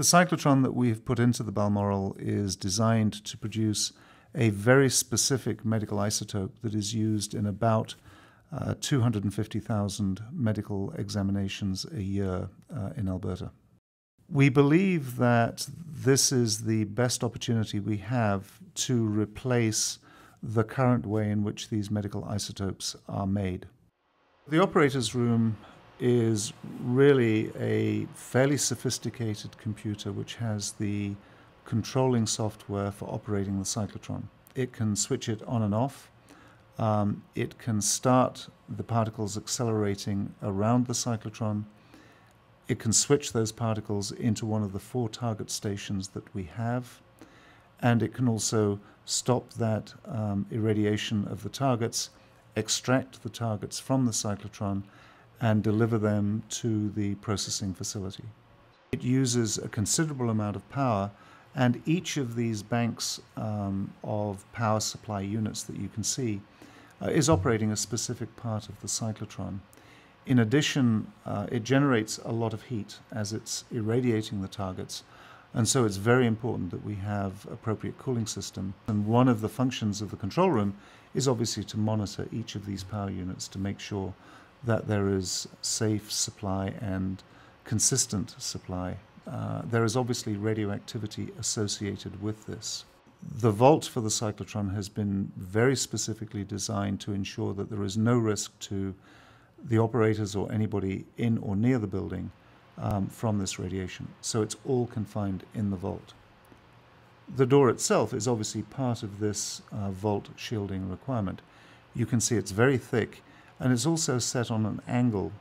The cyclotron that we've put into the Balmoral is designed to produce a very specific medical isotope that is used in about 250,000 medical examinations a year in Alberta. We believe that this is the best opportunity we have to replace the current way in which these medical isotopes are made. The operator's room is really a fairly sophisticated computer which has the controlling software for operating the cyclotron. It can switch it on and off. It can start the particles accelerating around the cyclotron. It can switch those particles into one of the 4 target stations that we have, and it can also stop that irradiation of the targets, extract the targets from the cyclotron, and deliver them to the processing facility. It uses a considerable amount of power, and each of these banks of power supply units that you can see is operating a specific part of the cyclotron. In addition, it generates a lot of heat as it's irradiating the targets, and so it's very important that we have appropriate cooling system. And one of the functions of the control room is obviously to monitor each of these power units to make sure that there is safe supply and consistent supply. There is obviously radioactivity associated with this. The vault for the cyclotron has been very specifically designed to ensure that there is no risk to the operators or anybody in or near the building from this radiation. So it's all confined in the vault. The door itself is obviously part of this vault shielding requirement. You can see it's very thick, and it's also set on an angle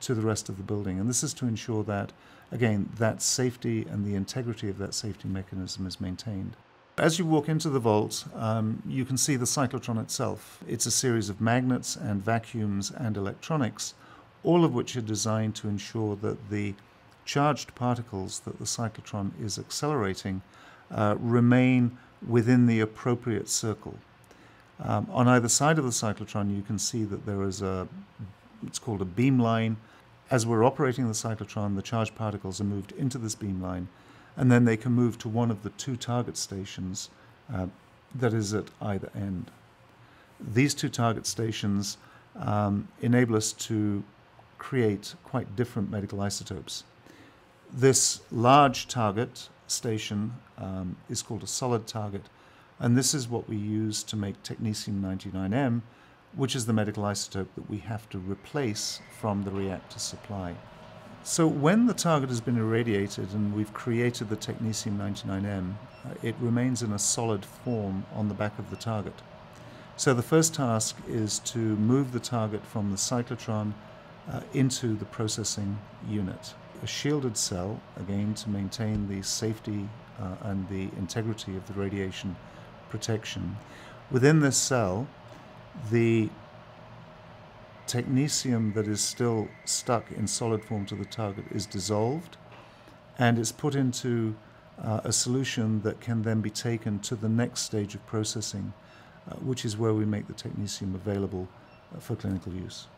to the rest of the building. And this is to ensure that, again, that safety and the integrity of that safety mechanism is maintained. As you walk into the vault, you can see the cyclotron itself. It's a series of magnets and vacuums and electronics, all of which are designed to ensure that the charged particles that the cyclotron is accelerating remain within the appropriate circle. On either side of the cyclotron, you can see that there is it's called a beamline. As we're operating the cyclotron, the charged particles are moved into this beamline, and then they can move to one of the 2 target stations that is at either end. These 2 target stations enable us to create quite different medical isotopes. This large target station is called a solid target, and this is what we use to make technetium-99M, which is the medical isotope that we have to replace from the reactor supply. So when the target has been irradiated and we've created the technetium-99M, it remains in a solid form on the back of the target. So the first task is to move the target from the cyclotron into the processing unit. A shielded cell, again, to maintain the safety and the integrity of the radiation protection. Within this cell, the technetium that is still stuck in solid form to the target is dissolved, and it's put into a solution that can then be taken to the next stage of processing, which is where we make the technetium available for clinical use.